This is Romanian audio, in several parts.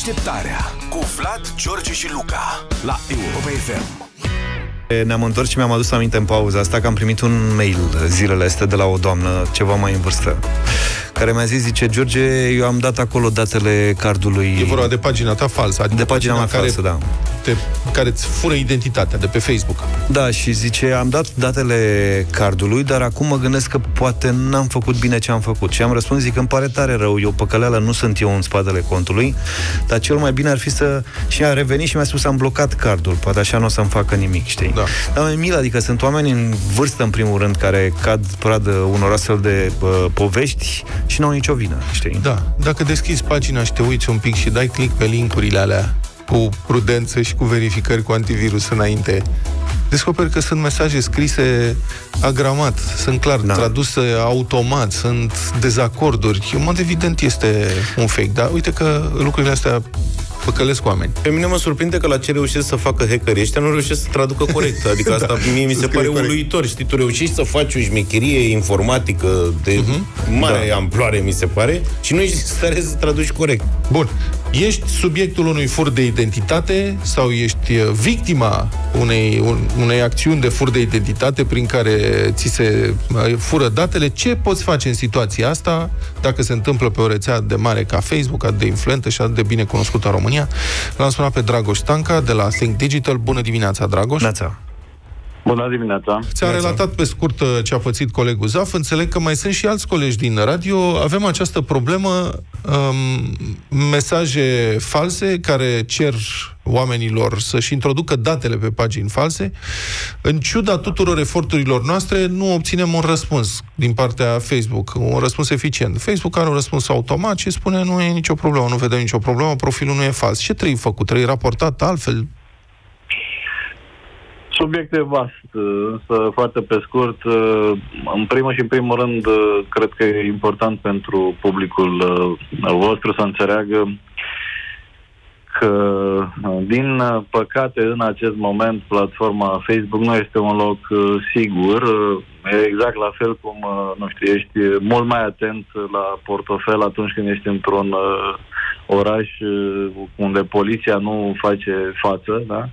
Deșteptarea cu Vlad, George și Luca la Europa FM. Ne-am întors și mi-am adus aminte în pauza asta că am primit un mail zilele astea de la o doamnă ceva mai în vârstă, care mi-a zis, zice, George, eu am dat acolo datele cardului. E vorba de pagina ta falsă, adică de pagina mea falsă, da, care îți fură identitatea de pe Facebook. Da, și zice, am dat datele cardului, dar acum mă gândesc că poate n-am făcut bine ce am făcut. Și am răspuns, zic, îmi pare tare rău, eu păcăleală nu sunt eu în spatele contului, dar cel mai bine ar fi să... Și a revenit și mi-a spus, am blocat cardul, poate așa nu o să-mi facă nimic, știi? Da. Dar mi-e milă, adică sunt oameni în vârstă, în primul rând, care cad pradă unor astfel de povești și n-au nicio vină, știi? Da, dacă deschizi pagina și te uiți un pic și dai click pe link-urile alea cu prudență și cu verificări cu antivirus înainte, descoperi că sunt mesaje scrise agramat, sunt clar, da, traduse automat, sunt dezacorduri. În mod evident este un fake, dar uite că lucrurile astea păcălesc oameni. Pe mine mă surprinde că la ce reușesc să facă hackerii ăștia nu reușesc să traducă corect. Adică asta da, mie mi se pare uluitor. Știi, tu reușești să faci o șmecherie informatică de mare amploare, mi se pare, și nu ești în stare să traduci corect. Bun. Ești subiectul unui fur de identitate sau ești victima unei acțiuni de fur de identitate prin care ți se fură datele? Ce poți face în situația asta dacă se întâmplă pe o rețea de mare ca Facebook, atât de influentă și atât de bine cunoscută în România? L-am sunat pe Dragoș Stanca de la Think Digital. Bună dimineața, Dragoș! Bună dimineața! Ți-a relatat pe scurt ce a pățit colegul Zaf. Înțeleg că mai sunt și alți colegi din radio. Avem această problemă, mesaje false care cer oamenilor să-și introducă datele pe pagini false. În ciuda tuturor eforturilor noastre, nu obținem un răspuns din partea Facebook, un răspuns eficient. Facebook are un răspuns automat și spune nu e nicio problemă, nu vedem nicio problemă, profilul nu e fals. Ce trebuie făcut? Trebuie raportat altfel? Subiect e vast, însă foarte pe scurt, în primul și în primul rând, cred că e important pentru publicul vostru să înțeleagă că, din păcate, în acest moment, platforma Facebook nu este un loc sigur. E exact la fel cum, nu știu, ești mult mai atent la portofel atunci când ești într-un oraș unde poliția nu face față, da?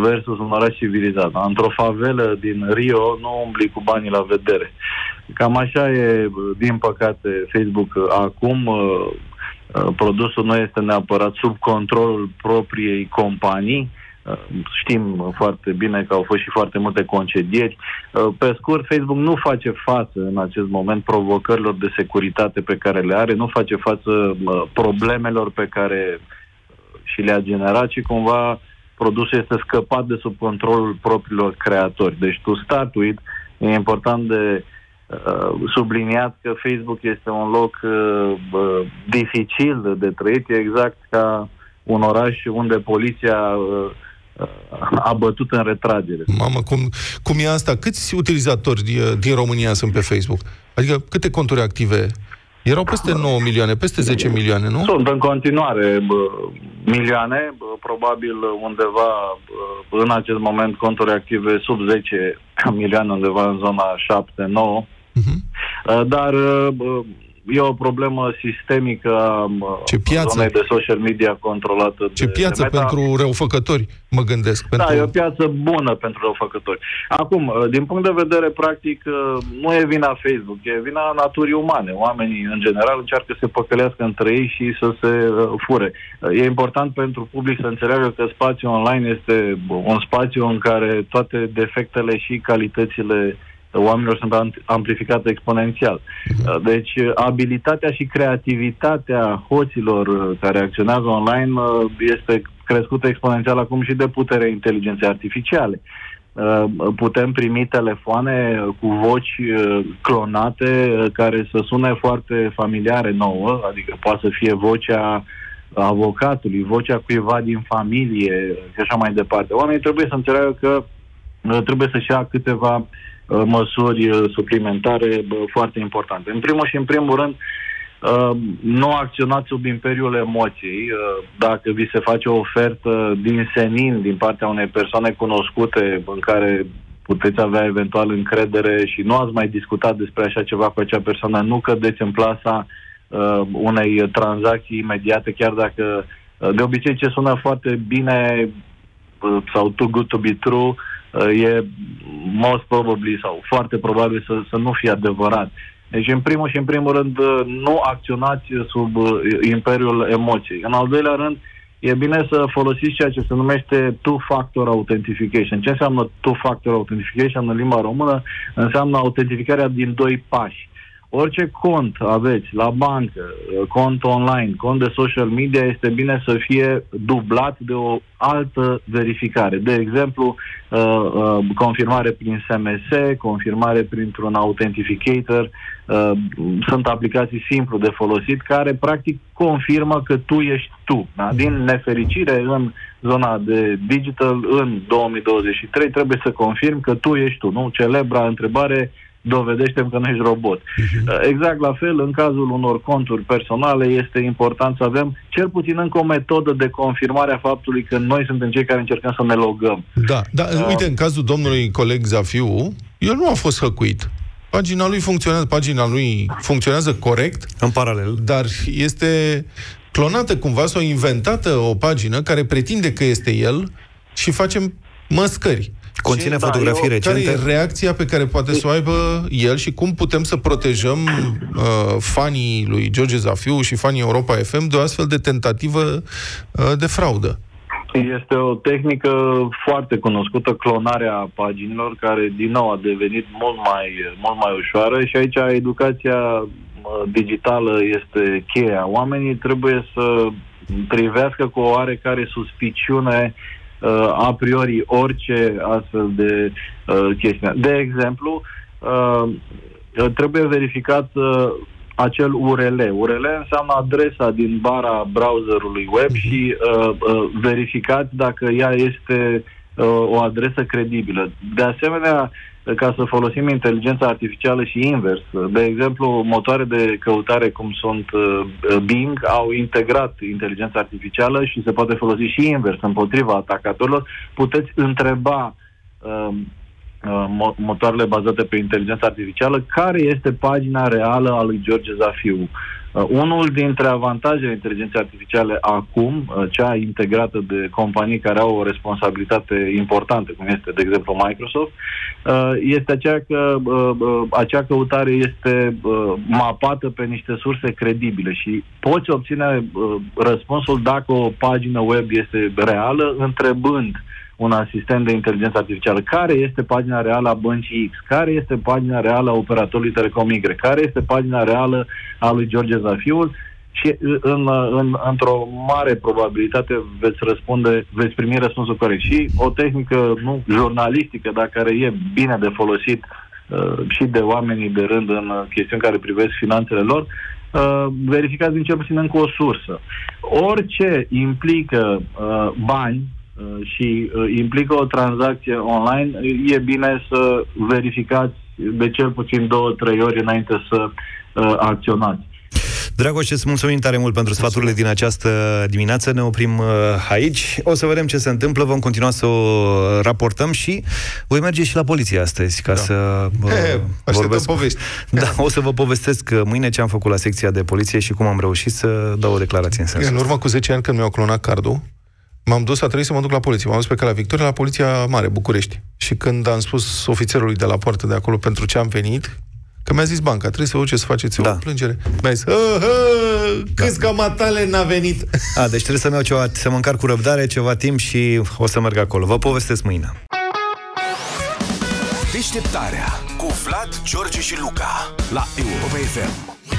Versus un oraș civilizat. Într-o favelă din Rio nu umbli cu banii la vedere. Cam așa e, din păcate, Facebook acum. Produsul nu este neapărat sub controlul propriei companii. Știm foarte bine că au fost și foarte multe concedieri. Pe scurt, Facebook nu face față în acest moment provocărilor de securitate pe care le are, nu face față problemelor pe care și le-a generat și cumva produsul este scăpat de sub controlul propriilor creatori. Deci to start with, e important de subliniat că Facebook este un loc dificil de trăit, e exact ca un oraș unde poliția a bătut în retragere. Mamă, cum e asta? Câți utilizatori din România sunt pe Facebook? Adică câte conturi active? Erau peste 9 milioane, peste 10 milioane, nu? Sunt în continuare milioane, probabil undeva în acest moment conturi active sub 10 milioane, undeva în zona 7-9. Dar e o problemă sistemică a zonei de social media controlată. Ce piață pentru răufăcători, mă gândesc. Da, e o piață bună pentru răufăcători. Acum, din punct de vedere practic, nu e vina Facebook, e vina naturii umane. Oamenii, în general, încearcă să se păcălească între ei și să se fure. E important pentru public să înțeleagă că spațiul online este un spațiu în care toate defectele și calitățile oamenilor sunt amplificate exponențial. Deci, abilitatea și creativitatea hoților care acționează online este crescută exponențial acum și de puterea inteligenței artificiale. Putem primi telefoane cu voci clonate care să sune foarte familiare nouă, adică poate să fie vocea avocatului, vocea cuiva din familie și așa mai departe. Oamenii trebuie să înțeleagă că trebuie să-și ia câteva măsuri suplimentare foarte importante. În primul și în primul rând, nu acționați sub imperiul emoției. Dacă vi se face o ofertă din senin, din partea unei persoane cunoscute în care puteți avea eventual încredere și nu ați mai discutat despre așa ceva cu acea persoană, nu cădeți în plasa unei tranzacții imediate, chiar dacă De obicei ce sună foarte bine sau too good to be true e most probably sau foarte probabil să nu fie adevărat. Deci în primul rând nu acționați sub imperiul emoției. În al doilea rând e bine să folosiți ceea ce se numește two-factor authentication. Ce înseamnă two-factor authentication în limba română? Înseamnă autentificarea din doi pași. Orice cont aveți la bancă, cont online, cont de social media, este bine să fie dublat de o altă verificare. De exemplu, confirmare prin SMS, confirmare printr-un authentificator. Sunt aplicații simplu de folosit care practic confirmă că tu ești tu. Da? Din nefericire, în zona de digital, în 2023, trebuie să confirm că tu ești tu. Nu? Celebra întrebare: dovedește-mi că nu ești robot. Exact la fel, în cazul unor conturi personale, este important să avem cel puțin încă o metodă de confirmare a faptului că noi suntem cei care încercăm să ne logăm. Da, uite, în cazul domnului coleg Zafiu, el nu a fost hăcuit. Pagina lui funcționează corect. În paralel. Dar este clonată cumva sau inventată o pagină care pretinde că este el și facem măscări. Conține fotografii recente. Care e reacția pe care poate să o aibă el și cum putem să protejăm fanii lui George Zafiu și fanii Europa FM de o astfel de tentativă de fraudă? Este o tehnică foarte cunoscută, clonarea paginilor, care din nou a devenit mult mai ușoară și aici educația digitală este cheia. Oamenii trebuie să privească cu o oarecare suspiciune a priori orice astfel de chestiune. De exemplu, trebuie verificat acel URL. URL înseamnă adresa din bara browserului web și verificat dacă ea este o adresă credibilă. De asemenea, ca să folosim inteligența artificială și invers. De exemplu, motoare de căutare cum sunt Bing au integrat inteligența artificială și se poate folosi și invers, împotriva atacatorilor. Puteți întreba motoarele bazate pe inteligența artificială care este pagina reală a lui George Zafiu. Unul dintre avantajele inteligenței artificiale acum, cea integrată de companii care au o responsabilitate importantă, cum este, de exemplu, Microsoft, este aceea că acea căutare este mapată pe niște surse credibile și poți obține răspunsul dacă o pagină web este reală, întrebând un asistent de inteligență artificială. Care este pagina reală a băncii X? Care este pagina reală a operatorului Telecom Y? Care este pagina reală a lui George Zafiu? Și într-o mare probabilitate veți primi răspunsul corect. Și o tehnică jurnalistică, dar care e bine de folosit și de oamenii de rând în chestiuni care privesc finanțele lor, verificați din cel puțin încă o sursă. Orice implică bani și implică o tranzacție online, e bine să verificați de cel puțin 2-3 ori înainte să acționați. Dragoș, îți mulțumim tare mult pentru sfaturile din această dimineață. Ne oprim aici. O să vedem ce se întâmplă. Vom continua să o raportăm și voi merge și la poliție astăzi ca să vorbesc. O să vă povestesc mâine ce am făcut la secția de poliție și cum am reușit să dau o declarație în sensul. În urmă cu 10 ani, când mi-au clonat cardul, m-am dus, a trebuit să mă duc la poliție. M-am dus pe Calea Victoria, la Poliția Mare, București. Și când am spus ofițerului de la poartă de acolo pentru ce am venit, că mi-a zis banca, trebuie să vă duceți să faceți o plângere. Mi-a zis, câți matale n-a venit. Deci trebuie să-mi iau ceva, să mă încarc cu răbdare ceva timp și o să merg acolo. Vă povestesc mâine. Deșteptarea cu Vlad, George și Luca la Europa FM.